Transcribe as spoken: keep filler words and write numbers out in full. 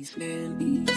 These families,